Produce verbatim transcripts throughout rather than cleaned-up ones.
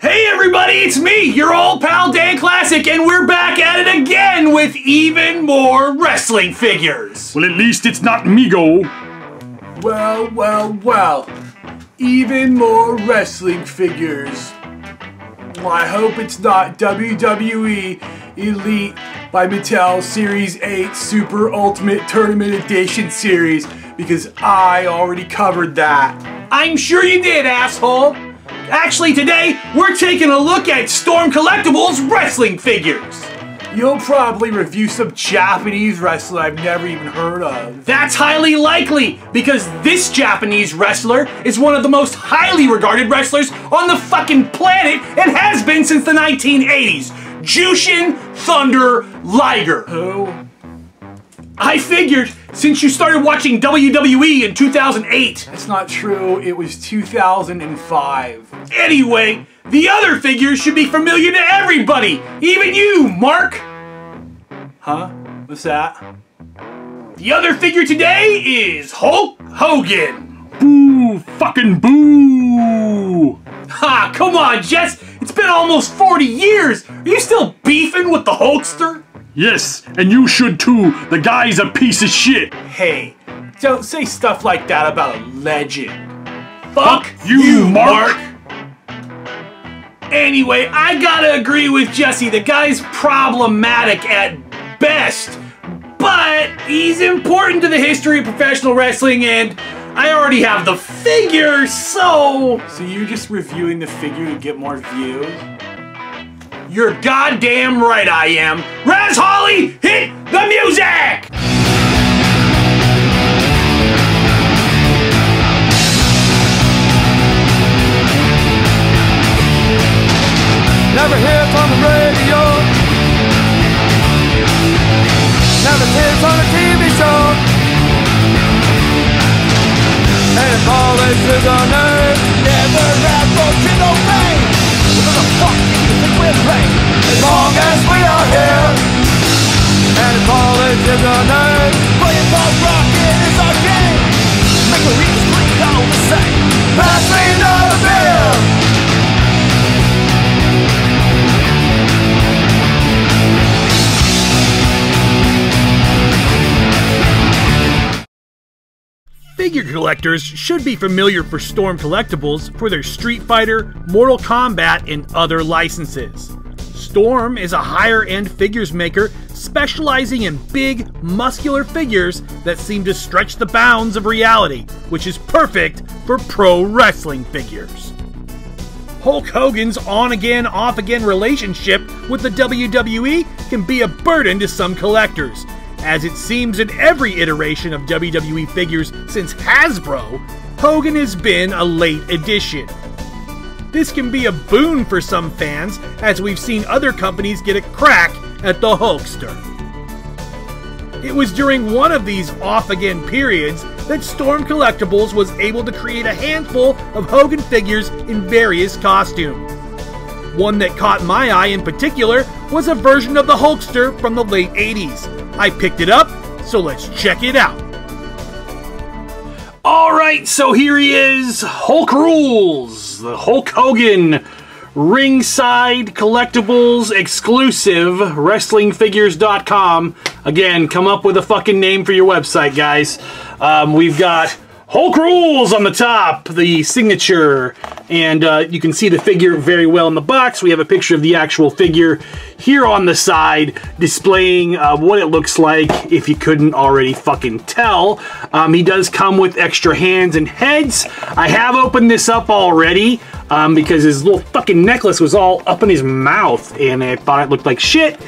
Hey everybody, it's me, your old pal Dan Classic, and we're back at it again with even more wrestling figures. Well, at least it's not Mego. Well, well, well. Even more wrestling figures. Well, I hope it's not W W E Elite by Mattel Series eight Super Ultimate Tournament Edition Series, because I already covered that. I'm sure you did, asshole! Actually, today, we're taking a look at Storm Collectibles wrestling figures. You'll probably review some Japanese wrestler I've never even heard of. That's highly likely, because this Japanese wrestler is one of the most highly regarded wrestlers on the fucking planet and has been since the nineteen eighties. Jushin Thunder Liger. Who? I figured, since you started watching W W E in two thousand eight. That's not true, it was two thousand five. Anyway, the other figures should be familiar to everybody, even you, Mark. Huh? What's that? The other figure today is Hulk Hogan. Boo, fucking boo. Ha, come on, Jess, it's been almost forty years. Are you still beefing with the Hulkster? Yes, and you should too. The guy's a piece of shit. Hey, don't say stuff like that about a legend. Fuck, Fuck you, you Mark. Mark! Anyway, I gotta agree with Jesse. The guy's problematic at best, but he's important to the history of professional wrestling, and I already have the figure, so... So you're just reviewing the figure to get more views? You're goddamn right I am. Raz Holly, hit the music! Never hear it on the radio. Never see it on a T V show. And it's always to the nerve. Never rap or to no pain. What the fuck? As long as we are here, and if all is in the name, playing ball rocket is our game. Make a reach, bring all the same. Pass me another beer. Figure collectors should be familiar for Storm Collectibles for their Street Fighter, Mortal Kombat, and other licenses. Storm is a higher-end figures maker specializing in big, muscular figures that seem to stretch the bounds of reality, which is perfect for pro wrestling figures. Hulk Hogan's on-again, off-again relationship with the W W E can be a burden to some collectors, as it seems in every iteration of W W E figures since Hasbro, Hogan has been a late addition. This can be a boon for some fans, as we've seen other companies get a crack at the Hulkster. It was during one of these off-again periods that Storm Collectibles was able to create a handful of Hogan figures in various costumes. One that caught my eye in particular was a version of the Hulkster from the late eighties. I picked it up, so let's check it out. Alright, so here he is, Hulk Rules, the Hulk Hogan Ringside Collectibles exclusive, wrestling figures dot com. Again, come up with a fucking name for your website, guys. Um, we've got Hulk Rules on the top, the signature, and uh, you can see the figure very well in the box. We have a picture of the actual figure here on the side, displaying uh, what it looks like, if you couldn't already fucking tell. Um, he does come with extra hands and heads. I have opened this up already, um, because his little fucking necklace was all up in his mouth, and I thought it looked like shit,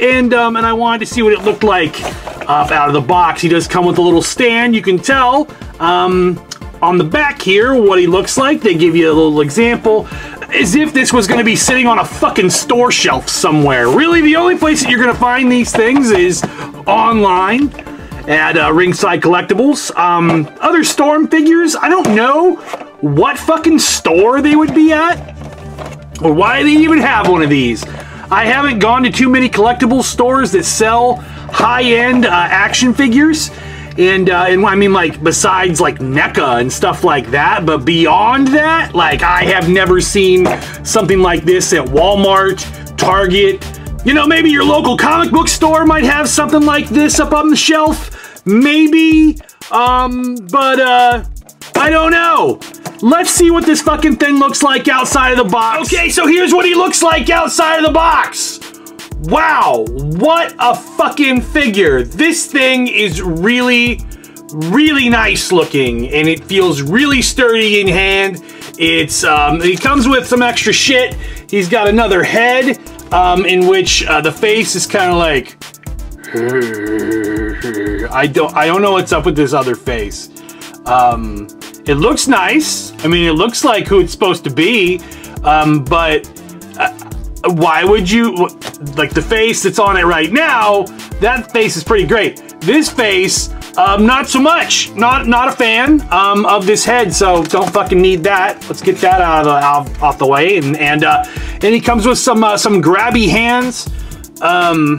and, um, and I wanted to see what it looked like uh, out of the box. He does come with a little stand, you can tell. Um, on the back here, what he looks like, they give you a little example, as if this was going to be sitting on a fucking store shelf somewhere. Really, the only place that you're going to find these things is online at uh, Ringside Collectibles. Um, other Storm figures, I don't know what fucking store they would be at, or why they even have one of these. I haven't gone to too many collectible stores that sell high-end uh, action figures. And, uh, and I mean, like, besides, like, NECA and stuff like that, but beyond that, like, I have never seen something like this at Walmart, Target. You know, maybe your local comic book store might have something like this up on the shelf. Maybe. Um, but, uh, I don't know. Let's see what this fucking thing looks like outside of the box. Okay, so here's what he looks like outside of the box. Wow, what a fucking figure. This thing is really, really nice looking, and it feels really sturdy in hand. It's, um, he comes with some extra shit. He's got another head, um, in which, uh, the face is kind of like, I don't, I don't know what's up with this other face. Um, it looks nice. I mean, it looks like who it's supposed to be, um, but uh, why would you, like the face that's on it right now, that face is pretty great. This face, um, not so much. Not not a fan um, of this head, so don't fucking need that. Let's get that out of the, out, off the way. And and uh, and he comes with some uh, some grabby hands, um,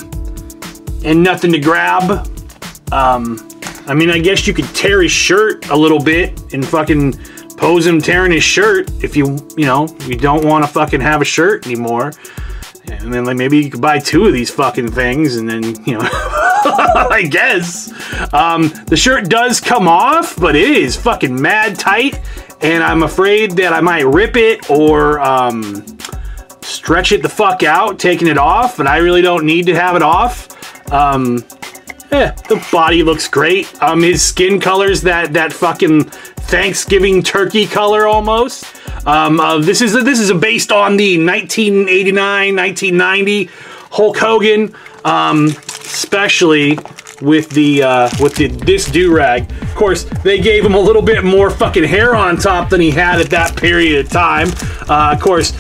and nothing to grab. Um, I mean, I guess you could tear his shirt a little bit and fucking pose him tearing his shirt if you, you know, you don't want to fucking have a shirt anymore. And then, like, maybe you could buy two of these fucking things and then, you know, I guess. Um, the shirt does come off, but it is fucking mad tight. And I'm afraid that I might rip it or, um, stretch it the fuck out, taking it off. And I really don't need to have it off. Um... Eh, the body looks great. Um, his skin color's that that fucking Thanksgiving turkey color almost. Um, uh, this is a, this is a based on the nineteen eighty-nine nineteen ninety Hulk Hogan, um, especially with the uh, with the this do-rag. Of course, they gave him a little bit more fucking hair on top than he had at that period of time. Uh, of course.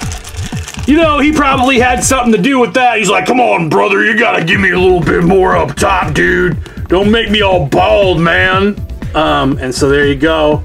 You know, he probably had something to do with that. He's like, come on, brother, you gotta give me a little bit more up top, dude. Don't make me all bald, man. Um, and so there you go.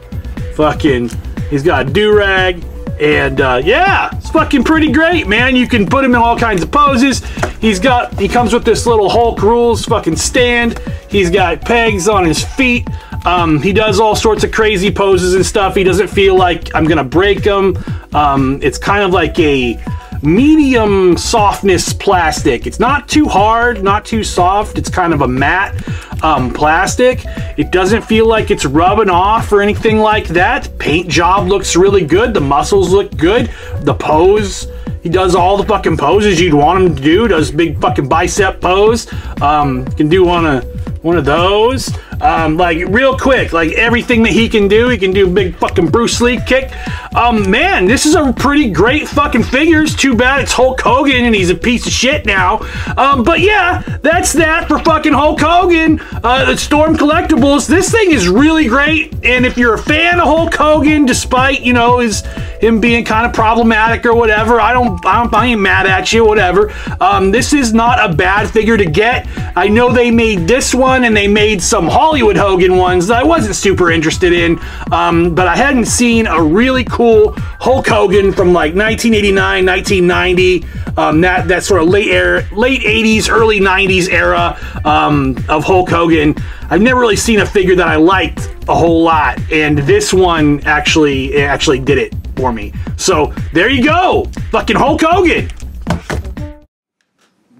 Fucking, he's got a do-rag. And, uh, yeah, it's fucking pretty great, man. You can put him in all kinds of poses. He's got, he comes with this little Hulk Rules fucking stand. He's got pegs on his feet. Um, he does all sorts of crazy poses and stuff. He doesn't feel like I'm gonna break him. Um, it's kind of like a medium softness plastic. It's not too hard, not too soft. It's kind of a matte um, plastic. It doesn't feel like it's rubbing off or anything like that. Paint job looks really good. The muscles look good. The pose, he does all the fucking poses you'd want him to do. Does big fucking bicep pose. Um, can do one of, one of those. Um, like real quick, like everything that he can do, he can do a big fucking Bruce Lee kick. Um, man, this is a pretty great fucking figure. It's too bad it's Hulk Hogan and he's a piece of shit now. Um, but yeah, that's that for fucking Hulk Hogan. Uh, at Storm Collectibles, this thing is really great. And if you're a fan of Hulk Hogan, despite, you know, his him being kind of problematic or whatever, I don't, I don't, I ain't mad at you, whatever. Um, this is not a bad figure to get. I know they made this one and they made some Hulk Hollywood Hogan ones that I wasn't super interested in, um, but I hadn't seen a really cool Hulk Hogan from like nineteen eighty-nine, nineteen ninety, um, that, that sort of late era, late eighties, early nineties era um, of Hulk Hogan. I've never really seen a figure that I liked a whole lot, and this one actually, actually did it for me. So there you go, fucking Hulk Hogan.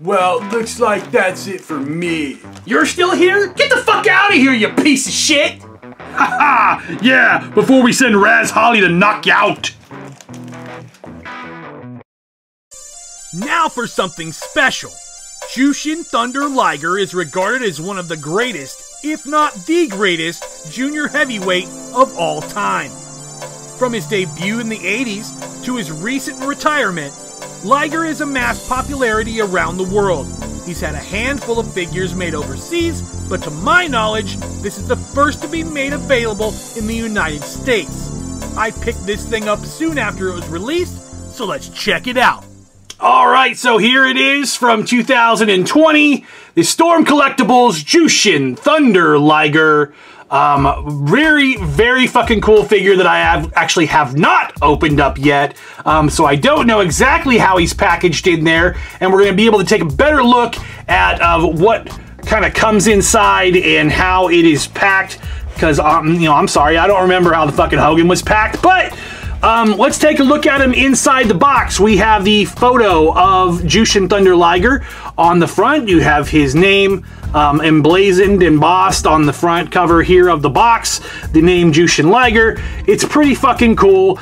Well, looks like that's it for me. You're still here? Get the fuck out of here, you piece of shit! Haha! Yeah, before we send Raz Holly to knock you out! Now for something special. Jushin Thunder Liger is regarded as one of the greatest, if not the greatest, junior heavyweight of all time. From his debut in the eighties to his recent retirement, Liger has amassed popularity around the world. He's had a handful of figures made overseas, but to my knowledge, this is the first to be made available in the United States. I picked this thing up soon after it was released, so let's check it out. Alright, so here it is from two thousand twenty, the Storm Collectibles Jushin Thunder Liger. Um, very, very fucking cool figure that I have actually have not opened up yet. Um, so I don't know exactly how he's packaged in there, and we're going to be able to take a better look at uh, what kind of comes inside and how it is packed. Because, um, you know, I'm sorry, I don't remember how the fucking Hogan was packed, but um, let's take a look at him inside the box. We have the photo of Jushin Thunder Liger on the front. You have his name um, emblazoned, embossed on the front cover here of the box, the name Jushin Liger. It's pretty fucking cool.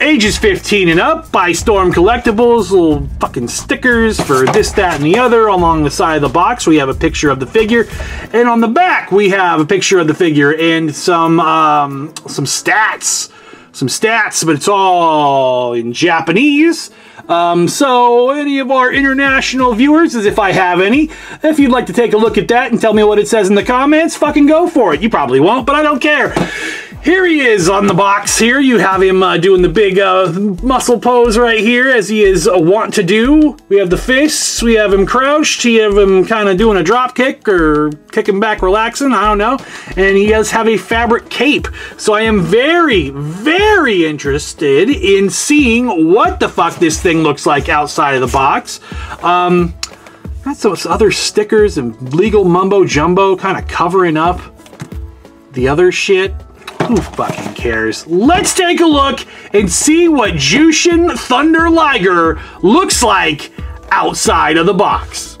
Ages fifteen and up by Storm Collectibles. Little fucking stickers for this, that, and the other. Along the side of the box, we have a picture of the figure. And on the back, we have a picture of the figure and some, um, some stats. Some stats, but it's all in Japanese. Um, so any of our international viewers, as if I have any, if you'd like to take a look at that and tell me what it says in the comments, fucking go for it. You probably won't, but I don't care. Here he is on the box here. You have him uh, doing the big uh, muscle pose right here, as he is uh, wont to do. We have the fists, we have him crouched, we have him kind of doing a drop kick or kicking back, relaxing, I don't know. And he does have a fabric cape. So I am very, very interested in seeing what the fuck this thing looks like outside of the box. Um, that's those other stickers and legal mumbo jumbo kind of covering up the other shit. Who fucking cares? Let's take a look and see what Jushin Thunder Liger looks like outside of the box.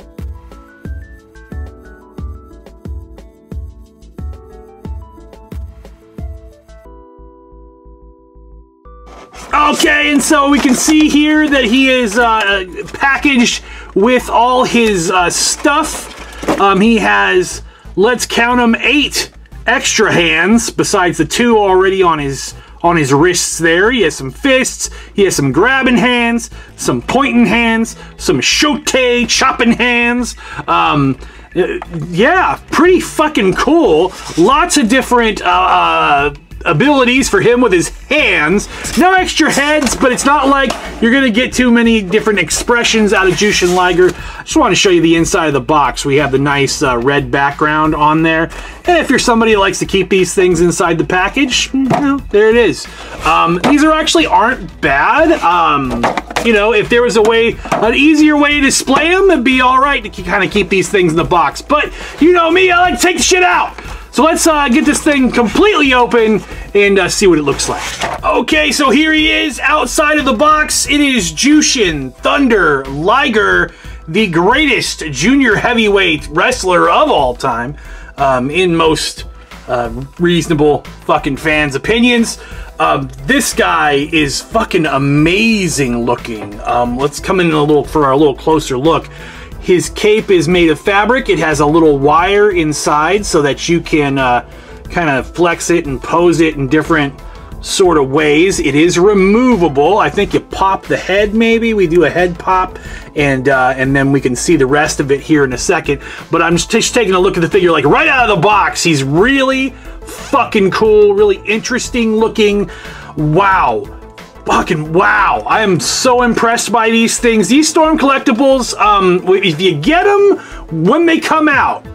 Okay, and so we can see here that he is uh, packaged with all his uh, stuff. Um, he has, let's count them, eight extra hands besides the two already on his on his wrists there. He has some fists, he has some grabbing hands, some pointing hands, some shote chopping hands. Um yeah, pretty fucking cool. Lots of different uh, uh abilities for him with his hands. No extra heads, but it's not like you're gonna get too many different expressions out of Jushin Liger. I just want to show you the inside of the box. We have the nice uh, red background on there. And if you're somebody that likes to keep these things inside the package, you know, there it is. Um, these are actually aren't bad. Um, you know, if there was a way, an easier way to display them, it'd be all right to kind of keep these things in the box. But you know me, I like to take the shit out. So let's uh, get this thing completely open and uh, see what it looks like. Okay, so here he is outside of the box. It is Jushin Thunder Liger, the greatest junior heavyweight wrestler of all time, um, in most uh, reasonable fucking fans' opinions. Um, this guy is fucking amazing looking. Um, let's come in a little for a little closer look. His cape is made of fabric. It has a little wire inside so that you can uh, kind of flex it and pose it in different sort of ways. It is removable. I think you pop the head maybe. We do a head pop, and uh, and then we can see the rest of it here in a second. But I'm just, just taking a look at the figure like right out of the box. He's really fucking cool, really interesting looking. Wow. Fucking wow, I am so impressed by these things. These Storm Collectibles, um, if you get them when they come out,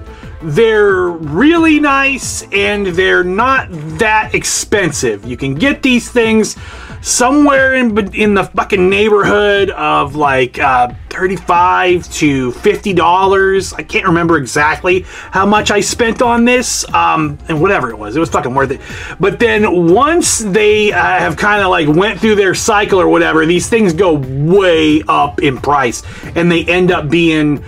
they're really nice and they're not that expensive. You can get these things somewhere in, in the fucking neighborhood of like uh, thirty-five to fifty dollars. I can't remember exactly how much I spent on this, um, and whatever it was, it was fucking worth it. But then once they uh, have kind of like went through their cycle or whatever, these things go way up in price and they end up being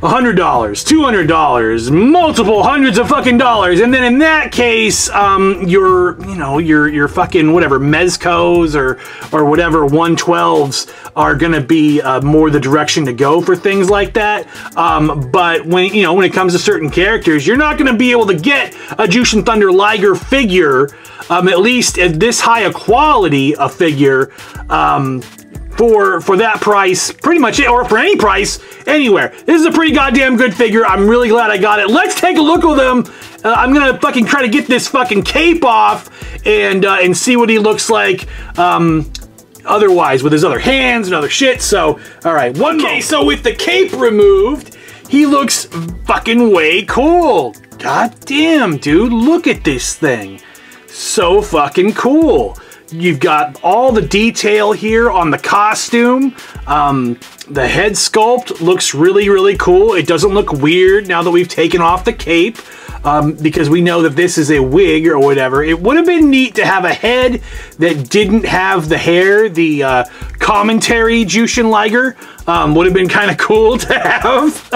one hundred dollars, two hundred dollars, multiple hundreds of fucking dollars. And then in that case, um, your, you know, your, your fucking whatever, Mezcos or, or whatever one twelves are going to be uh, more the direction to go for things like that. Um, but when, you know, when it comes to certain characters, you're not going to be able to get a Jushin Thunder Liger figure, um, at least at this high a quality a figure, um, for for that price, pretty much, or for any price anywhere. This is a pretty goddamn good figure. I'm really glad I got it. Let's take a look at them. Uh, I'm gonna fucking try to get this fucking cape off and uh, and see what he looks like um, otherwise with his other hands and other shit. So, all right, one okay, so with the cape removed, he looks fucking way cool. Goddamn, dude, look at this thing. So fucking cool. You've got all the detail here on the costume. Um, the head sculpt looks really, really cool. It doesn't look weird now that we've taken off the cape, um, because we know that this is a wig or whatever. It would have been neat to have a head that didn't have the hair. The uh, commentary Jushin Liger um, would have been kind of cool to have.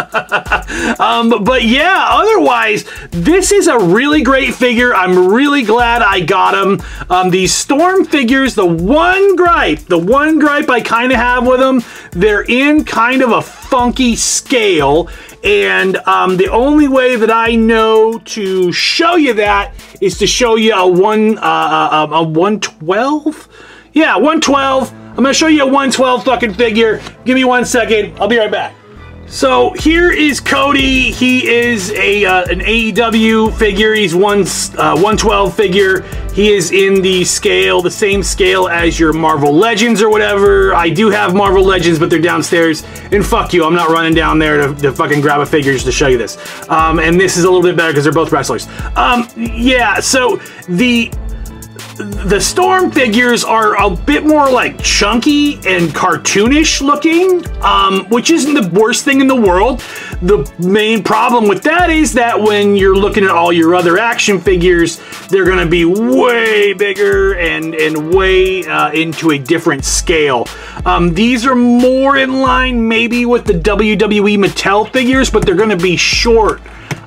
um, but yeah, otherwise, this is a really great figure. I'm really glad I got him. Um, these Storm figures, the one gripe, the one gripe I kind of have with them, they're in kind of a funky scale, and um, the only way that I know to show you that is to show you a one uh, a, a one twelve. Yeah, one twelve. I'm gonna show you a one twelve fucking figure. Give me one second. I'll be right back. So here is Cody. He is a uh, an A E W figure. He's one uh, one twelve figure. He is in the scale, the same scale as your Marvel Legends or whatever. I do have Marvel Legends, but they're downstairs. And fuck you, I'm not running down there to, to fucking grab a figure just to show you this. Um, and this is a little bit better because they're both wrestlers. Um, yeah. So the. The Storm figures are a bit more like chunky and cartoonish looking, um, which isn't the worst thing in the world. The main problem with that is that when you're looking at all your other action figures, they're going to be way bigger and, and way uh, into a different scale. Um, these are more in line maybe with the W W E Mattel figures, but they're going to be short.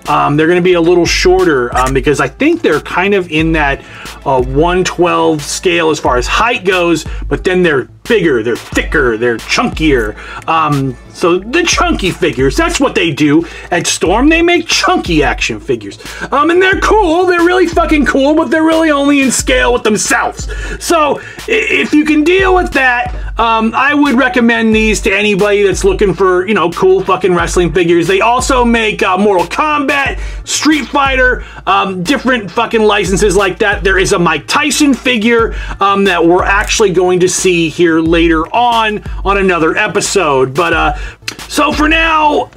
Um, they're going to be a little shorter um, because I think they're kind of in that uh, one twelve scale as far as height goes, but then they're bigger, they're thicker, they're chunkier. Um, so the chunky figures, that's what they do. At Storm, they make chunky action figures. Um, and they're cool, they're really fucking cool, but they're really only in scale with themselves. So if you can deal with that, um, I would recommend these to anybody that's looking for, you know, cool fucking wrestling figures. They also make uh, Mortal Kombat, Street Fighter, um, different fucking licenses like that. There is a Mike Tyson figure um, that we're actually going to see here later on on another episode, but uh so for now,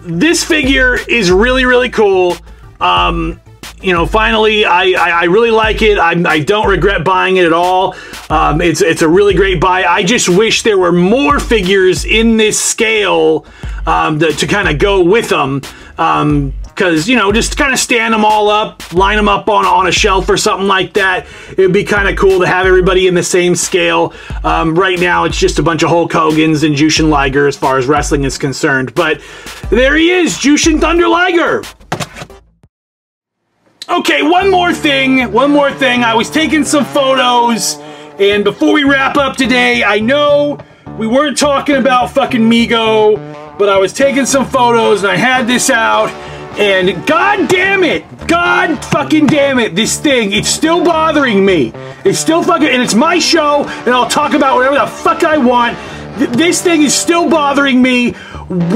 this figure is really, really cool. um you know, finally, I, I, I really like it. I, I don't regret buying it at all. Um, it's, it's a really great buy. I just wish there were more figures in this scale um, to, to kind of go with them. Um, Because, you know, just kind of stand them all up, line them up on, on a shelf or something like that. It would be kind of cool to have everybody in the same scale. Um, right now, it's just a bunch of Hulk Hogans and Jushin Liger as far as wrestling is concerned. But there he is, Jushin Thunder Liger. Okay, one more thing. One more thing. I was taking some photos. And before we wrap up today, I know we weren't talking about fucking Mego, but I was taking some photos and I had this out. And god damn it, god fucking damn it, this thing, it's still bothering me. It's still fucking, and it's my show, and I'll talk about whatever the fuck I want. Th this thing is still bothering me.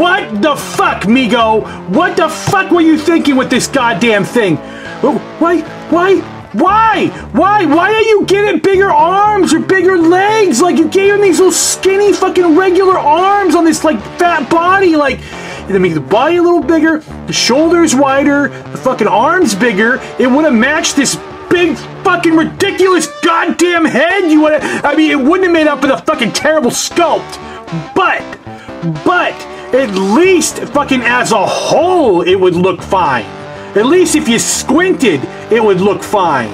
What the fuck, Mego? What the fuck were you thinking with this goddamn thing? Oh, why, why, why, why, why are you getting bigger arms or bigger legs? Like, you gave him these little skinny fucking regular arms on this, like, fat body, like... They make the body a little bigger, the shoulders wider, the fucking arms bigger. It would have matched this big fucking ridiculous goddamn head. You would have, I mean, it wouldn't have made up with a fucking terrible sculpt. But, but, at least fucking as a whole, it would look fine. At least if you squinted, it would look fine.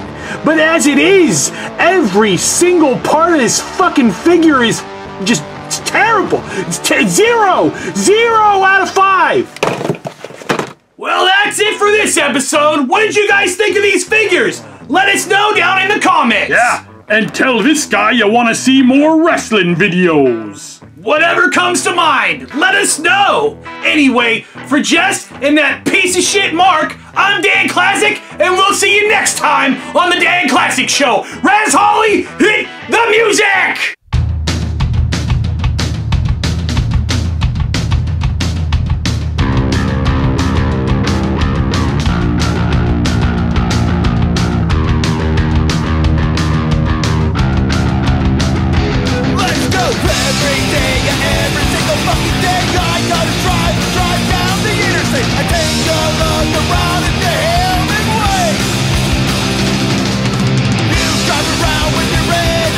But as it is, every single part of this fucking figure is just... It's terrible. It's te zero. Zero out of five. Well, that's it for this episode. What did you guys think of these figures? Let us know down in the comments. Yeah, and tell this guy you want to see more wrestling videos. Whatever comes to mind, let us know. Anyway, for Jess and that piece of shit Mark, I'm Dan Classic, and we'll see you next time on the Dan Classic Show. Raz Holly, hit the music! Around with your red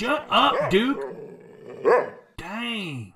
Shut up, Duke. Dang.